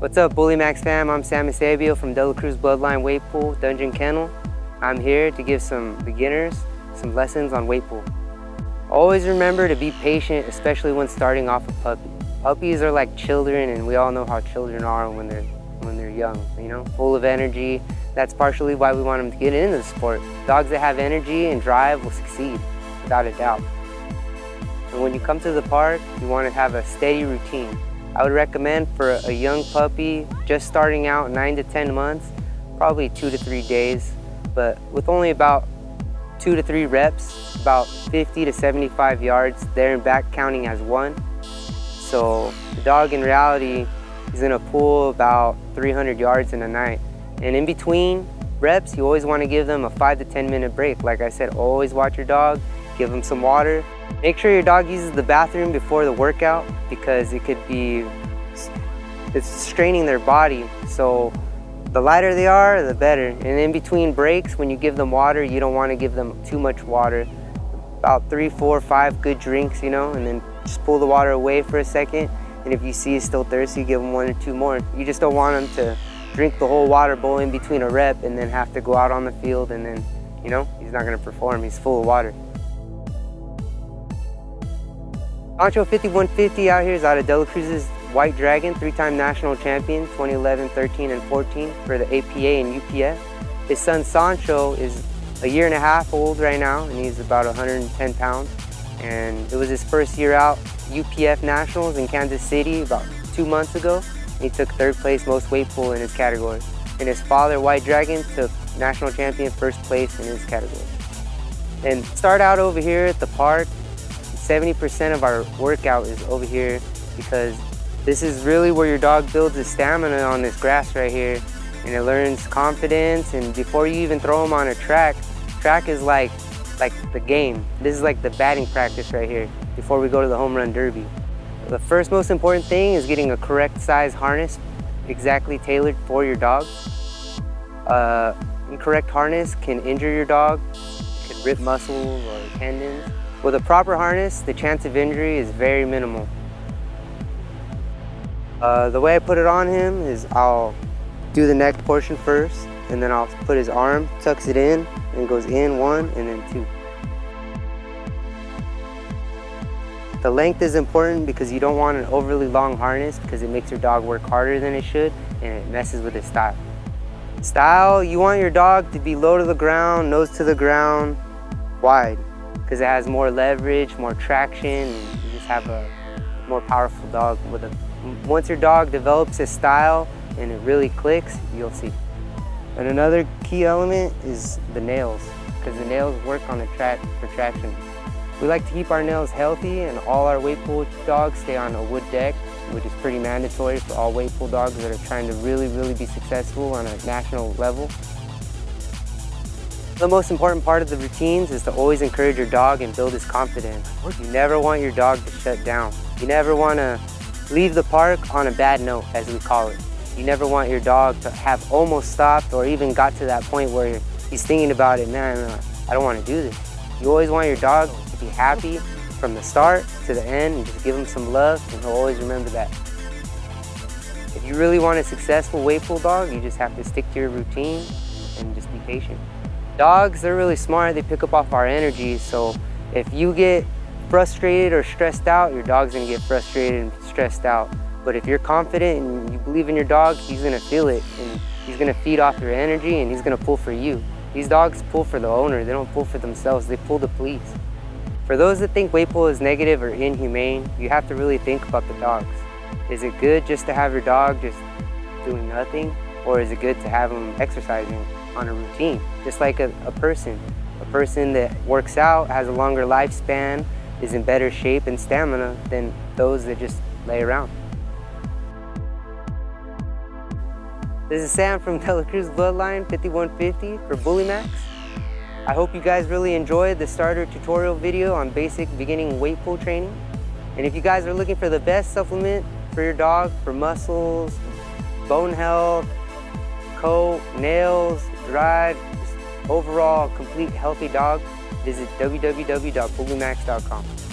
What's up, Bully Max fam? I'm Sammy Sabio from Dela Cruz Bloodline Weight Pool, Dungeon Kennel. I'm here to give some beginners some lessons on weight pool. Always remember to be patient, especially when starting off a puppy. Puppies are like children, and we all know how children are when they're young, you know, full of energy. That's partially why we want them to get into the sport. Dogs that have energy and drive will succeed, without a doubt. And when you come to the park, you want to have a steady routine. I would recommend for a young puppy just starting out 9 to 10 months, probably 2 to 3 days, but with only about 2 to 3 reps, about 50 to 75 yards there and back, counting as one. So the dog in reality is gonna pull about 300 yards in a night. And in between reps, you always wanna give them a 5 to 10 minute break. Like I said, always watch your dog, give them some water. Make sure your dog uses the bathroom before the workout, because it's straining their body. So the lighter they are, the better. And in between breaks, when you give them water, you don't want to give them too much water. About 3, 4, 5 good drinks, you know, and then just pull the water away for a second. And if you see it's still thirsty, give them 1 or 2 more. You just don't want them to drink the whole water bowl in between a rep and then have to go out on the field and then, you know, he's not going to perform, he's full of water. Sancho 5150 out here is out of Dela Cruz's White Dragon, 3-time national champion, 2011, 13, and 14 for the APA and UPF. His son Sancho is a year and a half old right now, and he's about 110 pounds. And it was his first year out, UPF Nationals in Kansas City about 2 months ago. He took 3rd place most weight pool in his category. And his father, White Dragon, took national champion 1st place in his category. And start out over here at the park. 70% of our workout is over here, because this is really where your dog builds his stamina on this grass right here, and it learns confidence. And before you even throw him on a track is like the game. This is like the batting practice right here before we go to the home run derby. The first most important thing is getting a correct size harness, exactly tailored for your dog. Incorrect harness can injure your dog, it can rip muscles or tendons. With a proper harness, the chance of injury is very minimal. The way I put it on him is I'll do the neck portion first, and then I'll put his arm, tucks it in, and goes in 1 and then 2. The length is important because you don't want an overly long harness, because it makes your dog work harder than it should, and it messes with his style. Style, you want your dog to be low to the ground, nose to the ground, wide, because it has more leverage, more traction, and you just have a more powerful dog. Once your dog develops his style and it really clicks, you'll see. And another key element is the nails, because the nails work on the track for traction. We like to keep our nails healthy, and all our weight pool dogs stay on a wood deck, which is pretty mandatory for all weight pool dogs that are trying to really, really be successful on a national level. The most important part of the routines is to always encourage your dog and build his confidence. You never want your dog to shut down. You never want to leave the park on a bad note, as we call it. You never want your dog to have almost stopped or even got to that point where he's thinking about it, man, I don't want to do this. You always want your dog to be happy from the start to the end, and just give him some love, and he'll always remember that. If you really want a successful weight pool dog, you just have to stick to your routine and just be patient. Dogs, they're really smart, they pick up off our energy, so if you get frustrated or stressed out, your dog's gonna get frustrated and stressed out. But if you're confident and you believe in your dog, he's gonna feel it, and he's gonna feed off your energy, and he's gonna pull for you. These dogs pull for the owner, they don't pull for themselves, they pull the police. For those that think weight pool is negative or inhumane, you have to really think about the dogs. Is it good just to have your dog just doing nothing? Or is it good to have them exercising on a routine? Just like a person that works out has a longer lifespan, is in better shape and stamina than those that just lay around. This is Sam from Dela Cruz Bloodline 5150 for Bully Max. I hope you guys really enjoyed the starter tutorial video on basic beginning weight pool training. And if you guys are looking for the best supplement for your dog, for muscles, bone health, coat, nails, drive, just overall complete healthy dog, visit www.bullymax.com.